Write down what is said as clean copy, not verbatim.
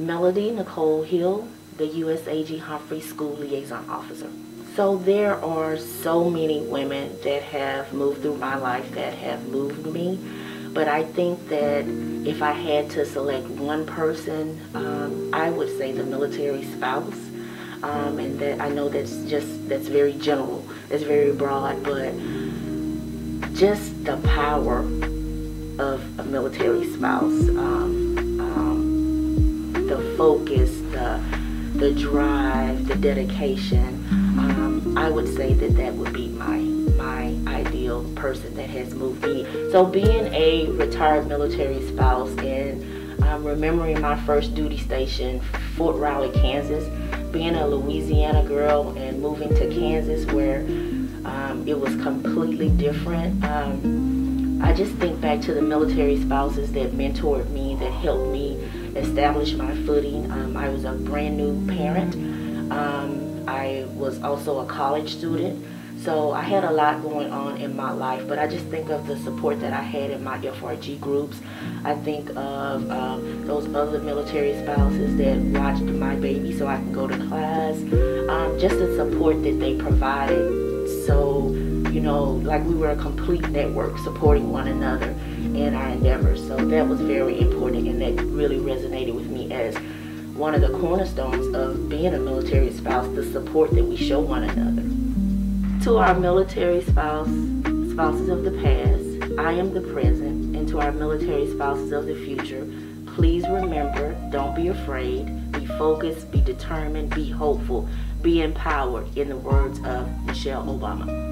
Melody Nicole Hill, the USAG Humphreys School Liaison Officer. So there are so many women that have moved through my life that have moved me, but I think that if I had to select one person, I would say the military spouse, and that I know that's very general, that's very broad, but just the power of a military spouse, the focus, the drive, the dedication. I would say that would be my ideal person that has moved me. So being a retired military spouse and remembering my first duty station, Fort Riley, Kansas, being a Louisiana girl and moving to Kansas where it was completely different. I just think back to the military spouses that mentored me, that helped me establish my footing. I was a brand new parent. I was also a college student, so I had a lot going on in my life, but I just think of the support that I had in my FRG groups. I think of those other military spouses that watched my baby so I could go to class, just the support that they provided. So, you know, like we were a complete network supporting one another in our endeavors. So that was very important, and that really resonated with me as one of the cornerstones of being a military spouse, the support that we show one another. To our military spouses of the past, I am the present, and to our military spouses of the future, please remember, don't be afraid, be focused, be determined, be hopeful, be empowered, in the words of Michelle Obama.